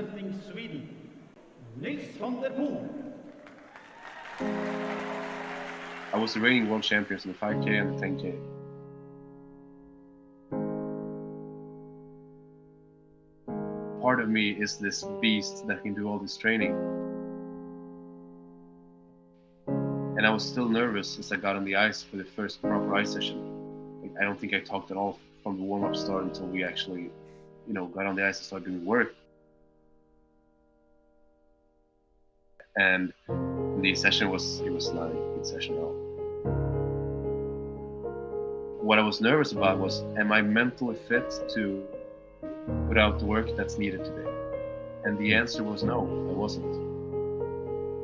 representing Sweden, Nils van der Poel. I was the reigning world champions in the 5K and the 10K. Part of me is this beast that can do all this training. And I was still nervous as I got on the ice for the first proper ice session. Like, I don't think I talked at all from the warm-up start until we actually, got on the ice and started doing work. And the session was not a good session at all. What I was nervous about was, am I mentally fit to put out the work that's needed today? And the answer was no, I wasn't.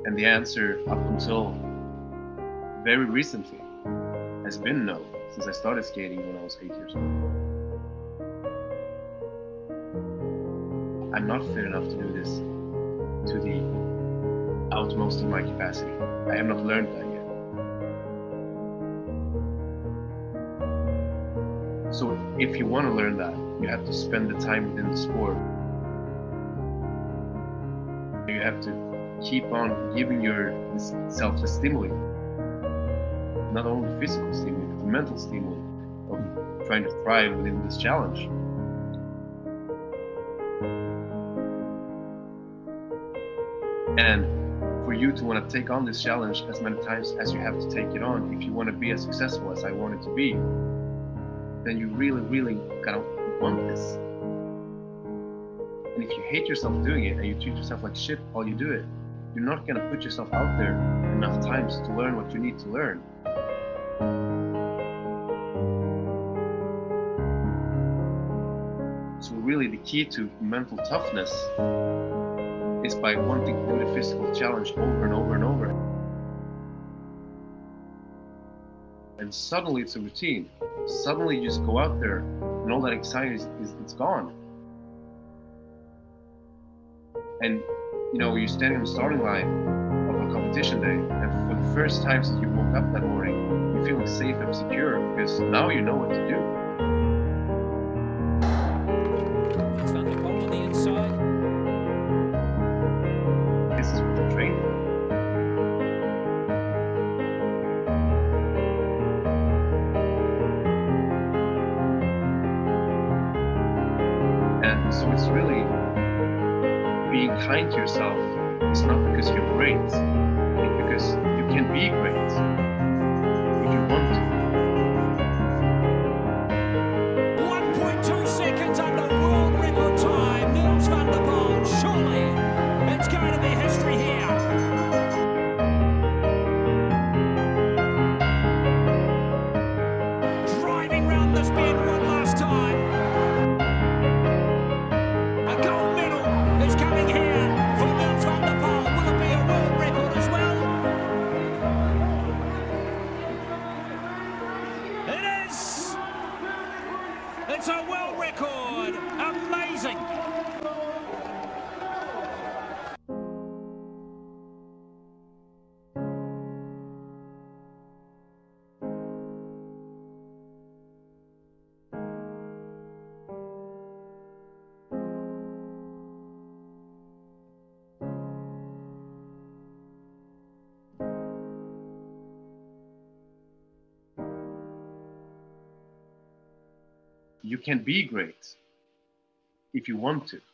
And the answer up until very recently has been no, since I started skating when I was 8 years old. I'm not fit enough to do this to the utmost of my capacity. I have not learned that yet. So if you want to learn that, you have to spend the time within the sport. You have to keep on giving yourself a stimuli. Not only physical stimuli, but the mental stimuli of trying to thrive within this challenge. And for you to want to take on this challenge as many times as you have to take it on, if you want to be as successful as I want it to be, then you really, really gotta want this. And if you hate yourself doing it and you treat yourself like shit while you do it, you're not gonna put yourself out there enough times to learn what you need to learn. So really the key to mental toughness is by wanting to do the physical challenge over and over and over. And suddenly it's a routine. Suddenly you just go out there and all that excitement it's gone. And you're standing on the starting line of a competition day, and for the first time since you woke up that morning, you're feeling safe and secure because now you know what to do. So it's really being kind to yourself. It's not because you're great, it's because you can be great if you want to. 1.2 seconds under world record time, Nils van der Poel. Surely it's going to be history here. Driving round this bend one last time. It's a world record! Amazing! You can be great if you want to.